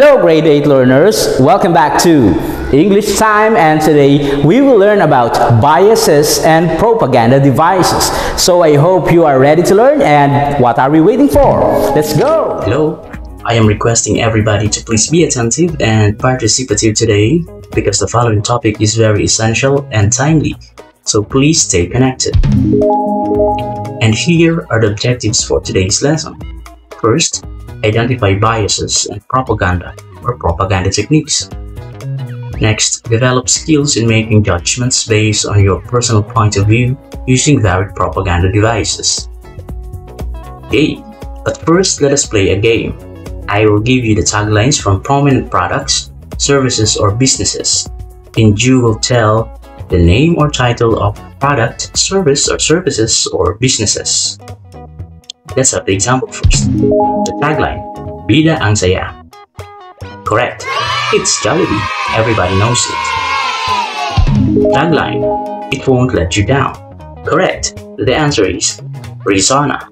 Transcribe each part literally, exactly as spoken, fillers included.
Hello grade eight learners, welcome back to English Time, and today we will learn about biases and propaganda devices. So I hope you are ready to learn, and what are we waiting for? Let's go! Hello, I am requesting everybody to please be attentive and participative today because the following topic is very essential and timely, so please stay connected. And here are the objectives for today's lesson. First, identify biases and propaganda or propaganda techniques. Next, develop skills in making judgments based on your personal point of view using varied propaganda devices. Okay, but first let us play a game. I will give you the taglines from prominent products, services, or businesses, and you will tell the name or title of product, service, or services or businesses. Let's have the example first. The tagline, Bida Ang Saya. Correct. It's Jollibee. Everybody knows it. Tagline, It Won't Let You Down. Correct. The answer is Rizana.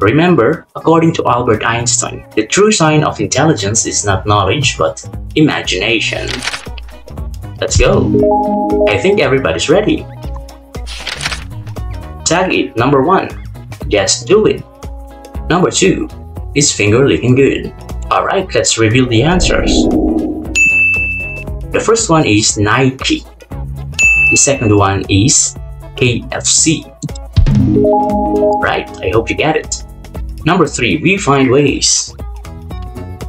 Remember, according to Albert Einstein, the true sign of intelligence is not knowledge but imagination. Let's go. I think everybody's ready. Tag it number one. Just do it. Number two, is finger licking good? Alright, let's reveal the answers. The first one is Nike. The second one is K F C. Right, I hope you get it. Number three, we find ways.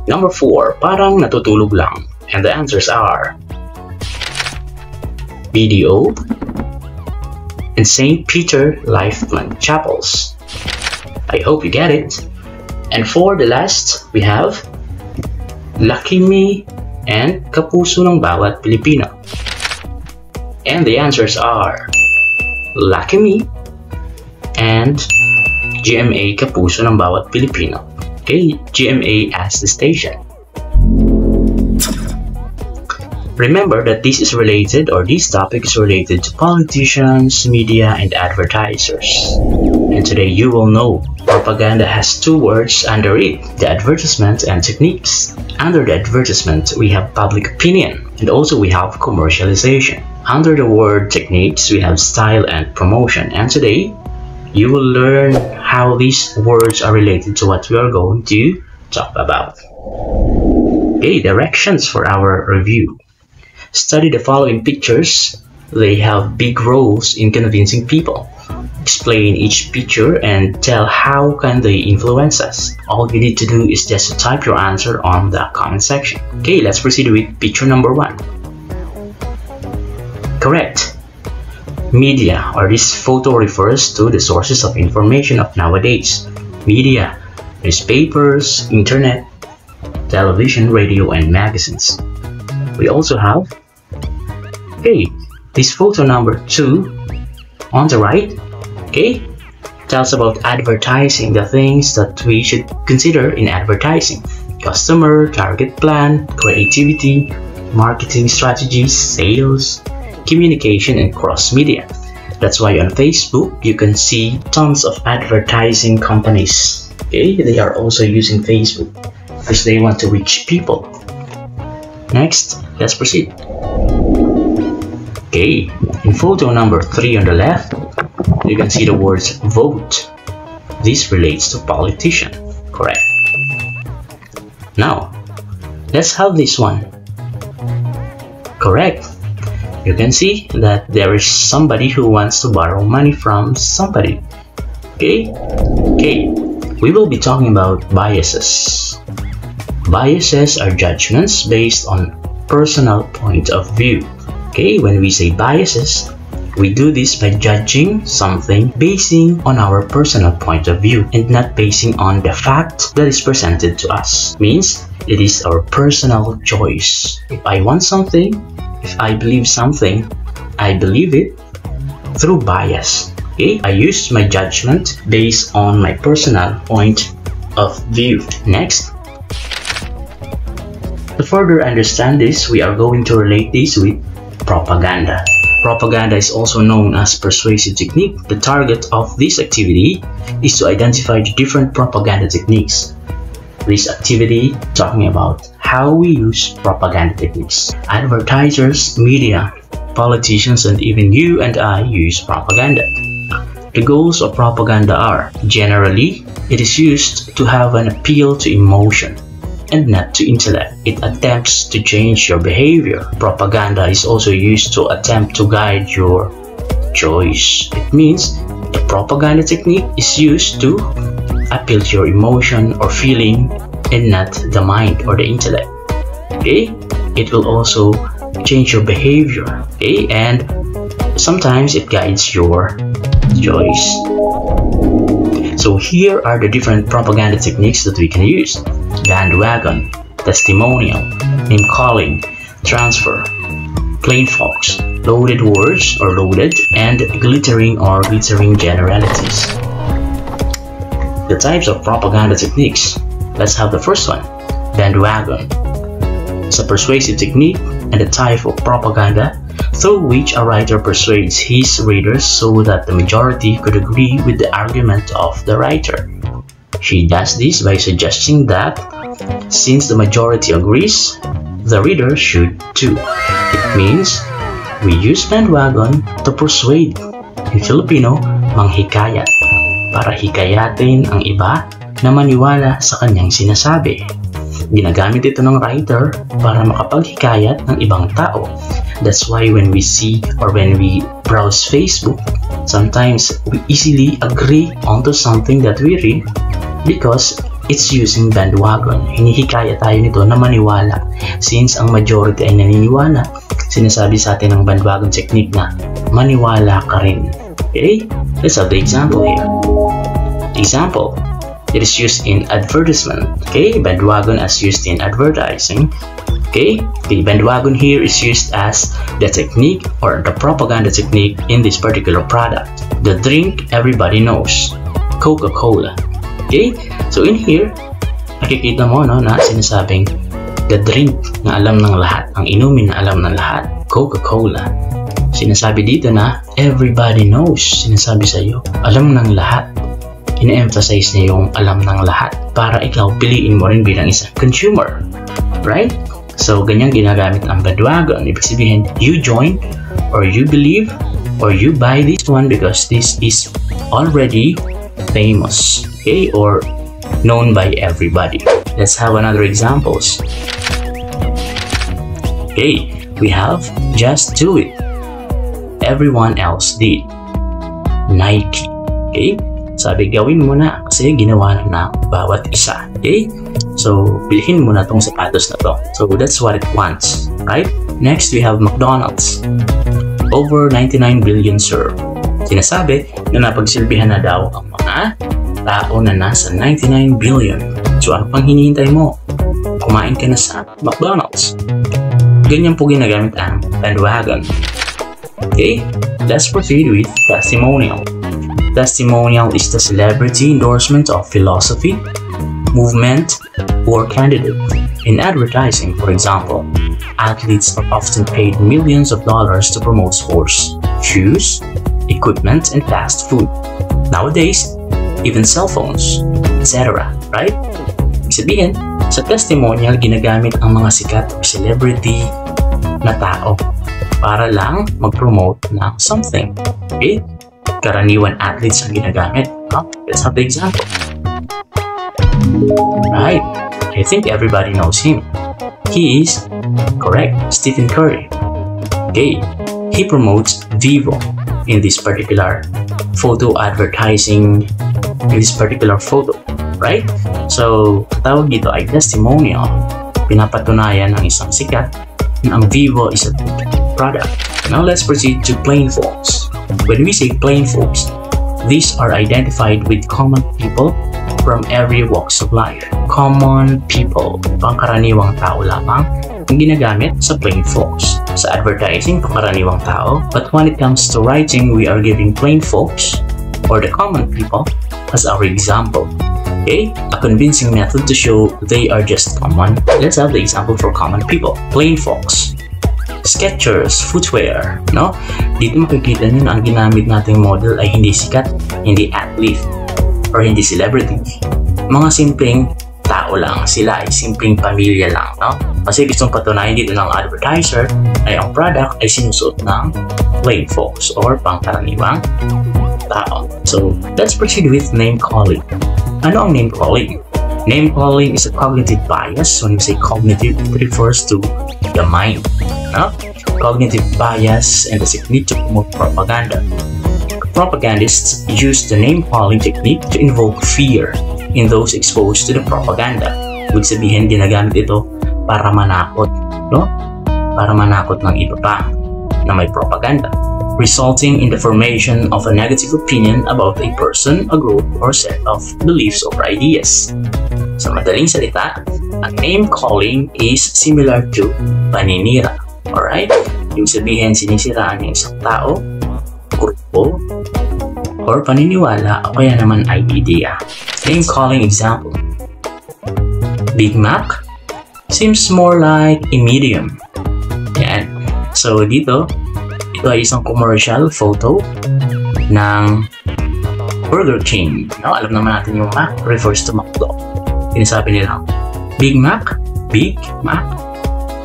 Number four, parang natutulog lang. And the answers are B D O and Saint Peter Lifeman Chapels. I hope you get it. And for the last, we have Lakimi and Kapuso ng Bawat Pilipino. And the answers are Lakimi and G M A Kapuso ng Bawat Pilipino. Okay, G M A as the station. Remember that this is related, or this topic is related to politicians, media, and advertisers. And today you will know propaganda has two words under it, the advertisement and techniques. Under the advertisement, we have public opinion, and also we have commercialization. Under the word techniques, we have style and promotion. And today, you will learn how these words are related to what we are going to talk about. Okay, directions for our review. Study the following pictures. They have big roles in convincing people. Explain each picture and tell how can they influence us. All you need to do is just to type your answer on the comment section. Okay, let's proceed with picture number one. Correct. Media, or this photo refers to the sources of information of nowadays. Media, newspapers, internet, television, radio, and magazines. We also have, okay, this photo number two on the right, okay, tells about advertising, the things that we should consider in advertising: customer, target plan, creativity, marketing strategies, sales, communication, and cross-media. That's why on Facebook you can see tons of advertising companies. Okay, they are also using Facebook because they want to reach people. Next, let's proceed. Okay, in photo number three on the left, you can see the words vote. This relates to politician, correct? Now, let's have this one. Correct. You can see that there is somebody who wants to borrow money from somebody. Okay? Okay, we will be talking about biases. Biases are judgments based on personal point of view. Okay, when we say biases, we do this by judging something basing on our personal point of view and not basing on the fact that is presented to us. Means it is our personal choice. If I want something, if I believe something, I believe it through bias. Okay, I use my judgment based on my personal point of view. Next. To further understand this, we are going to relate this with propaganda. Propaganda is also known as persuasive technique. The target of this activity is to identify the different propaganda techniques. this activity, talking about how we use propaganda techniques. Advertisers, media, politicians, and even you and I use propaganda. The goals of propaganda are, generally, it is used to have an appeal to emotion and not to intellect. It attempts to change your behavior. Propaganda is also used to attempt to guide your choice. It means the propaganda technique is used to appeal to your emotion or feeling and not the mind or the intellect. Okay? It will also change your behavior. Okay? And sometimes it guides your choice. So here are the different propaganda techniques that we can use: bandwagon, testimonial, name-calling, transfer, plain facts, loaded words or loaded, and glittering or glittering generalities. The types of propaganda techniques. Let's have the first one, bandwagon. It's a persuasive technique and a type of propaganda through which a writer persuades his readers so that the majority could agree with the argument of the writer. She does this by suggesting that since the majority agrees, the reader should too. It means we use bandwagon to persuade, in Filipino, manghikayat, para hikayatin ang iba na maniwala sa kanyang sinasabi. Ginagamit ito ng writer para makapaghikayat ng ibang tao. That's why when we see or when we browse Facebook, sometimes we easily agree onto something that we read because it's using bandwagon. Hinihikaya tayo nito na maniwala. Since ang majority ay naniniwala, sinasabi sa atin ng bandwagon technique na maniwala ka rin. Okay? Let's have the example here. Example. It is used in advertisement. Okay? Bandwagon as used in advertising. Okay? The bandwagon here is used as the technique or the propaganda technique in this particular product. The drink everybody knows, Coca-Cola. Okay? So in here, nakikita mo no, na sinasabing the drink na alam ng lahat, ang inumin na alam ng lahat, Coca-Cola. Sinasabi dito na everybody knows, sinasabi sa'yo, alam ng lahat. Ina-emphasize niya yung alam ng lahat para ikaw piliin mo rin bilang isang consumer. Right? So, ganyang ginagamit ang bandwagon. Ibig sabihin, you join or you believe or you buy this one because this is already famous, okay, or known by everybody. Let's have another examples. Okay, we have just do it. Everyone else did. Nike. Okay, sabi gawin mo na kasi ginawa na bawat isa. Okay, so bilhin mo na tong sapatos na to. So that's what it wants, right? Next we have McDonald's. Over ninety-nine billion served. Sinasabi na napagsilbihan na daw ang mga tao na nasa ninety-nine billion. So ano pang hinihintay mo? Kumain ka na sa McDonald's. Ganyan po ginagamit ang bandwagon. Okay, let's proceed with testimonial. Testimonial is the celebrity endorsement of philosophy, movement, or candidate. In advertising, for example, athletes are often paid millions of dollars to promote sports, shoes, equipment, and fast food. Nowadays, even cell phones, et cetera. Right? Ibig sabihin, sa testimonial, ginagamit ang mga sikat o celebrity na tao para lang mag-promote ng something. Okay? Karaniwan athletes ang ginagamit. Huh? Let's have the example. Right? I think everybody knows him. He is, correct, Stephen Curry. Okay? He promotes Vivo in this particular photo advertising, in this particular photo, right? So, tawag dito ay testimonial. Pinapatunayan ng isang sikat na ang Vivo is a product. Now, let's proceed to plain folks. When we say plain folks, these are identified with common people from every walks of life. Common people, pangkaraniwang tao lamang, ang ginagamit sa plain folks. Sa advertising, pangkaraniwang tao, but when it comes to writing, we are giving plain folks or the common people as our example. Okay? A convincing method to show they are just common. Let's have the example for common people. Plain folks. Skechers, footwear. No? Dito makikita nyo na ang ginamit nating model ay hindi sikat, hindi athlete, or hindi celebrity. Mga simpleng tao lang. Sila ay simpleng pamilya lang, no? Kasi gustong patunayan dito ng advertiser na yung product ay sinusuot ng plain folks or pangkaraniwang tao. So, let's proceed with name calling. Ano ang name calling? Name calling is a cognitive bias. When we say cognitive, it refers to the mind, no? Cognitive bias and the technique to promote propaganda. Propagandists use the name-calling technique to invoke fear in those exposed to the propaganda. Ibig sabihin, ginagamit ito para manakot, no? Para manakot ng iba pa na may propaganda, resulting in the formation of a negative opinion about a person, a group, or set of beliefs or ideas. Sa madaling salita, ang name-calling is similar to paninira. Alright? Ibig sabihin, sinisiraan ng isang tao, grupo, or paniniwala o kaya naman ay idea. Name calling example. Big Mac seems more like a medium. Yan. So dito, ito ay isang commercial photo ng burger chain. No, alam naman natin yung Mac refers to McDo. Sinasabi nila, Big Mac, Big Mac.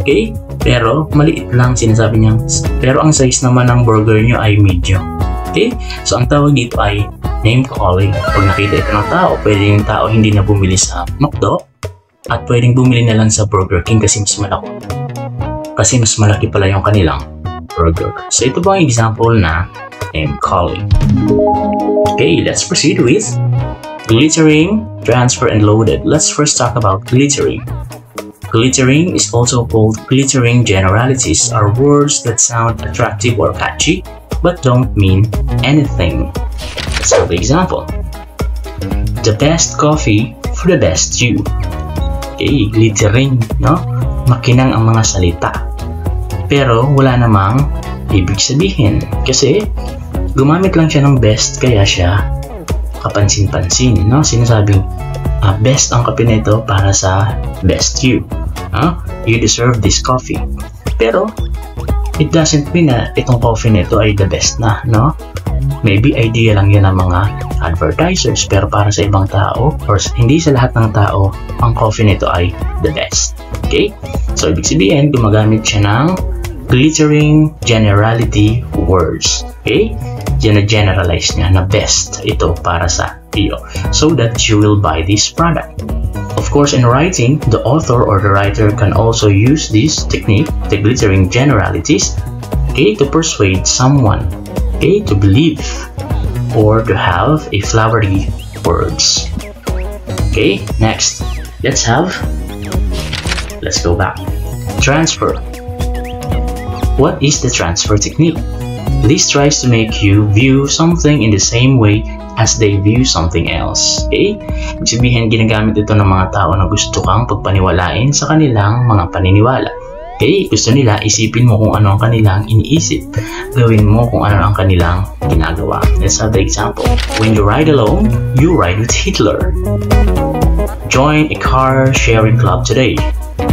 Okay? Pero maliit lang sinasabi niya. Pero ang size naman ng burger nyo ay medium. Okay? So, ang tawag dito ay name calling. Pag nakita ito ng tao, pwede yung tao hindi na bumili sa McDo at pwedeng bumili na lang sa Burger King kasi mas malaki. Kasi mas malaki pala yung kanilang burger. So, ito ba ang example na name calling? Okay, let's proceed with glittering, transfer, and loaded. Let's first talk about glittering. Glittering is also called glittering generalities, are words that sound attractive or catchy but don't mean anything. So, for example, the best coffee for the best you. Okay, glittering, no? Makinang ang mga salita. Pero wala namang ibig sabihin. Kasi gumamit lang siya ng best kaya siya kapansin-pansin, no? Sinasabing, uh, best ang kape nito para sa best you. Huh? You deserve this coffee. Pero, it doesn't mean na itong coffee nito ay the best na, no? Maybe idea lang yan ng mga advertisers, pero para sa ibang tao or hindi sa lahat ng tao, ang coffee nito ay the best. Okay? So, ibig sabihin, gumagamit siya ng glittering generality words. Okay? Gina-generalize niya na best ito para sa iyo so that you will buy this product. Of course, in writing, the author or the writer can also use this technique, the glittering generalities, okay, to persuade someone, okay, to believe or to have a flowery words. Okay, next, let's have, let's go back. Transfer. What is the transfer technique? This tries to make you view something in the same way as they view something else. Okay? Ibig sabihin, ginagamit ito ng mga tao na gusto kang pagpaniwalain sa kanilang mga paniniwala. Okay? Gusto nila, isipin mo kung ano ang kanilang iniisip. Gawin mo kung ano ang kanilang ginagawa. Let's have the example. When you ride alone, you ride with Hitler. Join a car sharing club today.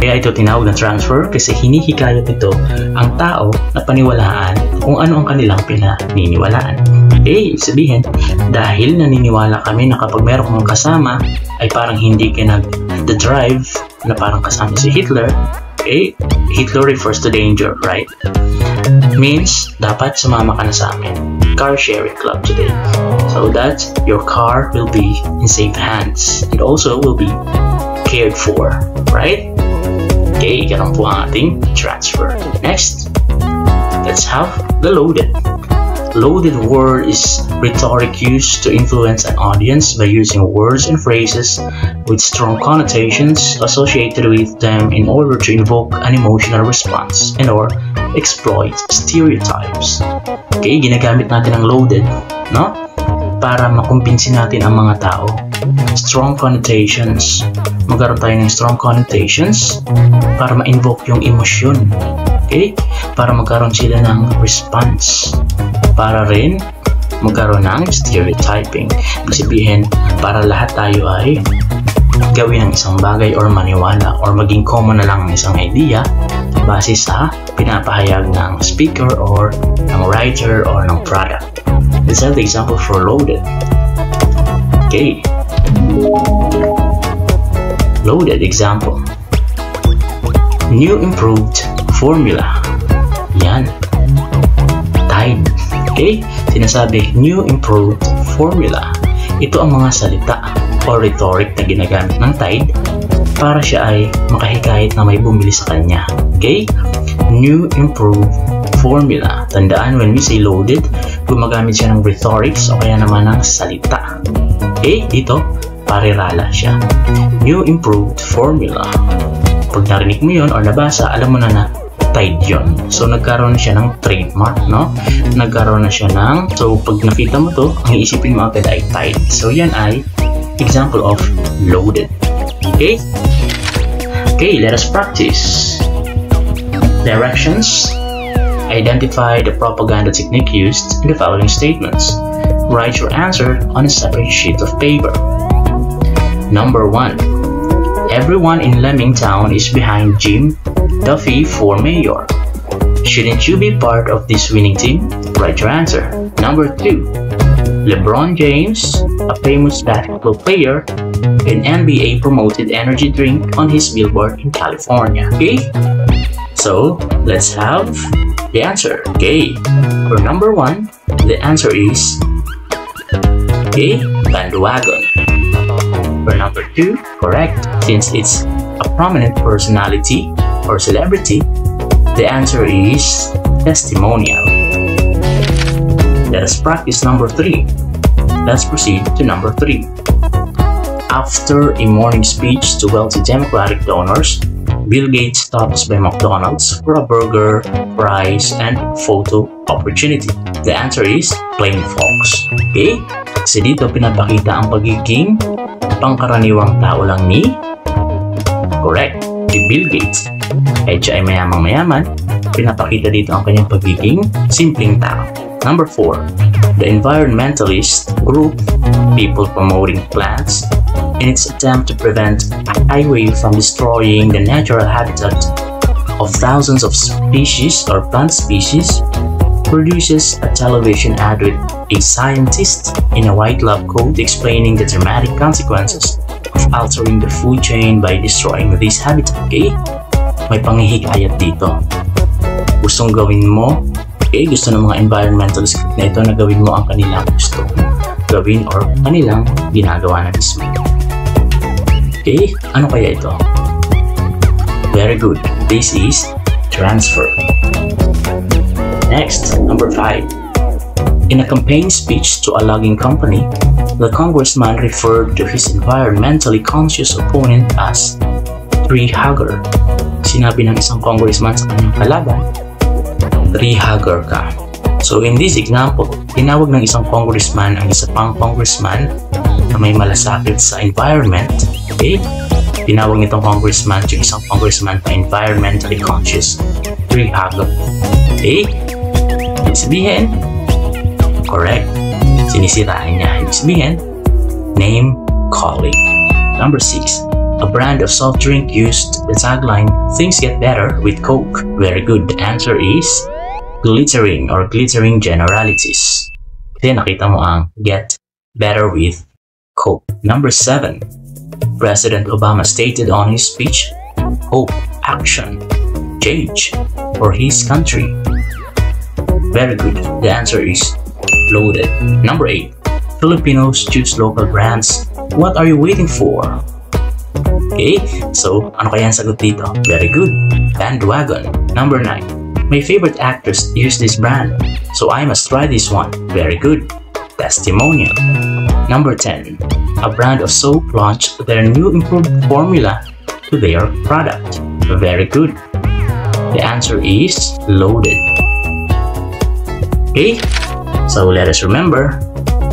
Kaya ito tinawag na transfer kasi hinihikayat ito ang tao na paniwalaan kung ano ang kanilang pinaniniwalaan. Okay, sabihin, dahil naniniwala kami na kapag meron kong kasama ay parang hindi ka nag-drive na parang kasama si Hitler. Okay, Hitler refers to danger, right? Means, dapat sumama ka na sa amin. Car sharing club today. So that your car will be in safe hands and also will be cared for, right? Okay, ganun po ang ating transfer. Next, let's have the loaded. Loaded word is rhetoric used to influence an audience by using words and phrases with strong connotations associated with them in order to invoke an emotional response and or exploit stereotypes. Okay, ginagamit natin ang loaded, no? Para makumpinsi natin ang mga tao. Strong connotations. Magkaroon tayo ng strong connotations para ma-invoke yung emosyon. Okay? Para magkaroon sila ng response. Para rin magkaroon ng stereotyping. Ibig sabihin, para lahat tayo ay gawin ng isang bagay or maniwala or maging common na lang ng isang idea base sa pinapahayag ng speaker or ng writer or ng product. Let's have the example for loaded. Okay. Loaded example. New improved formula. Yan. Tied. Okay? Sinasabi, new improved formula. Ito ang mga salita o rhetoric na ginagamit ng Tide para siya ay makahikayat na may bumili sa kanya. Okay? New improved formula. Tandaan, when we say loaded, gumagamit siya ng rhetorics o kaya naman ng salita. Okay? Dito, parirala siya. New improved formula. Pag narinig mo yun o nabasa, alam mo na na Tide yun. So, nagkaroon na siya ng trademark, no? Nagkaroon na siya ng... So, pag nakita mo to, ang iisipin mo agad ay Tide. So, yan ay example of loaded. Okay? Okay, let us practice. Directions. Identify the propaganda technique used in the following statements. Write your answer on a separate sheet of paper. Number one. Everyone in Leamington is behind Jim Duffy for mayor. Shouldn't you be part of this winning team? Write your answer. Number two. LeBron James, a famous basketball player, an N B A promoted energy drink on his billboard in California. Okay? So, let's have the answer. Okay. For number one, the answer is okay, bandwagon. For number two, correct. Since it's a prominent personality or celebrity, the answer is testimonial. Let us practice number three. Let's proceed to number three. After a morning speech to wealthy Democratic donors, Bill Gates stops by McDonald's for a burger, fries, and photo opportunity. The answer is plain fox. Okay? Kasi dito pinapakita ang pagiging pangkaraniwang tao lang ni... Correct. Si Bill Gates. Kahit siya ay mayamang mayaman, pinapakita dito ang kanyang pagiging simpleng tao. Number four. The environmentalist group, people promoting plants, in its attempt to prevent a highway from destroying the natural habitat of thousands of species or plant species, produces a television ad with a scientist in a white lab coat explaining the dramatic consequences of altering the food chain by destroying this habitat. Okay? May panghihikayat dito. Gustong gawin mo, okay, gusto ng mga environmentalist group na ito na gawin mo ang kanilang gusto gawin or kanilang ginagawa na mismo. Okay, ano kaya ito? Very good. This is transfer. Next, number five. In a campaign speech to a logging company, the congressman referred to his environmentally conscious opponent as tree hugger. Sinabi ng isang congressman sa kanyang kalaban, tree hugger ka. So in this example, tinawag ng isang congressman ang isa pang congressman na may malasakit sa environment. Okay? Tinawag nitong congressman yung isang congressman na environmentally conscious tree hugger. Okay? Ibig sabihin, correct. Sinisirain niya. Ibig sabihin, name calling. Number six. A brand of soft drink used the tagline, "Things get better with Coke." Very good. The answer is glittering or glittering generalities. Then nakita mo ang get better with Coke. Number seven. President Obama stated on his speech, hope, action, change for his country. Very good. The answer is loaded. Number eight. Filipinos choose local brands. What are you waiting for? Okay, so ano kaya ang sagot dito? Very good, bandwagon. Number nine. My favorite actress used this brand, so I must try this one. Very good, testimonial. Number ten. A brand of soap launched their new improved formula to their product. Very good. The answer is loaded. Okay, so let us remember,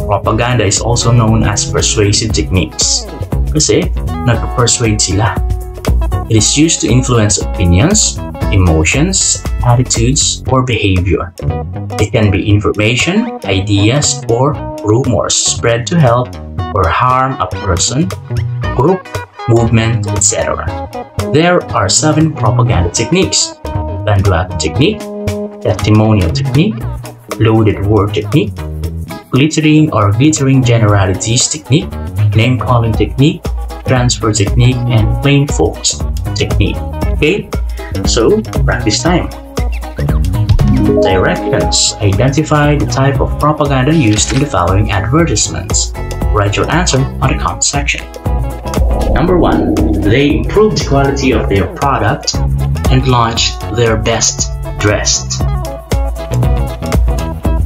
propaganda is also known as persuasive techniques. Kasi nag-persuade sila. It is used to influence opinions, emotions, attitudes, or behavior. It can be information, ideas, or rumors spread to help or harm a person, group, movement, et cetera. There are seven propaganda techniques: bandwagon technique, testimonial technique, loaded word technique, glittering or glittering generalities technique, name calling technique, transfer technique, and plain folds technique. Okay, so practice time. Directions. Identify the type of propaganda used in the following advertisements. Write your answer on the comment section. Number one, they improved the quality of their product and launched their best dressed.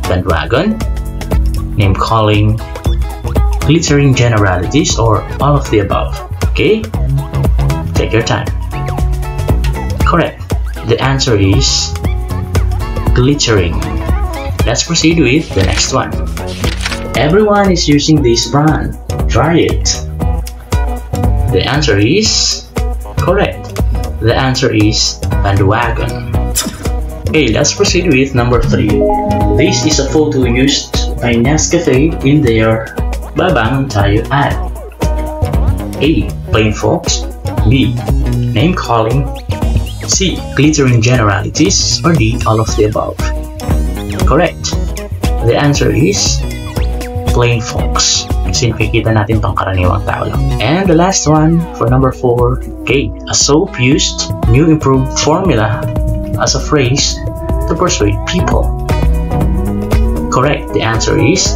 Bandwagon, name calling, glittering generalities, or all of the above. Okay, take your time. Correct. The answer is glittering. Let's proceed with the next one. Everyone is using this brand. Try it. The answer is correct. The answer is bandwagon. Okay, let's proceed with number three. This is a photo used by Nescafe in their Babangon Tayo ad. A. Plain folks. B. Name calling. C. Glittering generalities. Or D. All of the above. Correct. The answer is plain folks. Sinipikita natin pangkaraniwang tao lang. And the last one for number four. Okay. A soap used new improved formula as a phrase to persuade people. Correct. The answer is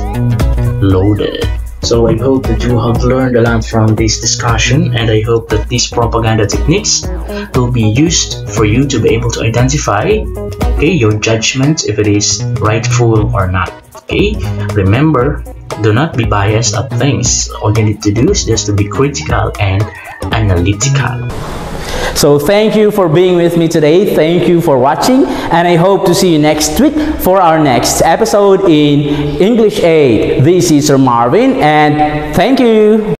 loaded. So I hope that you have learned a lot from this discussion, and I hope that these propaganda techniques will be used for you to be able to identify, okay, your judgment if it is rightful or not. Okay, remember, do not be biased at things. All you need to do is just to be critical and analytical. So thank you for being with me today. Thank you for watching, and I hope to see you next week for our next episode in English eight. This is Sir Marvin, and thank you.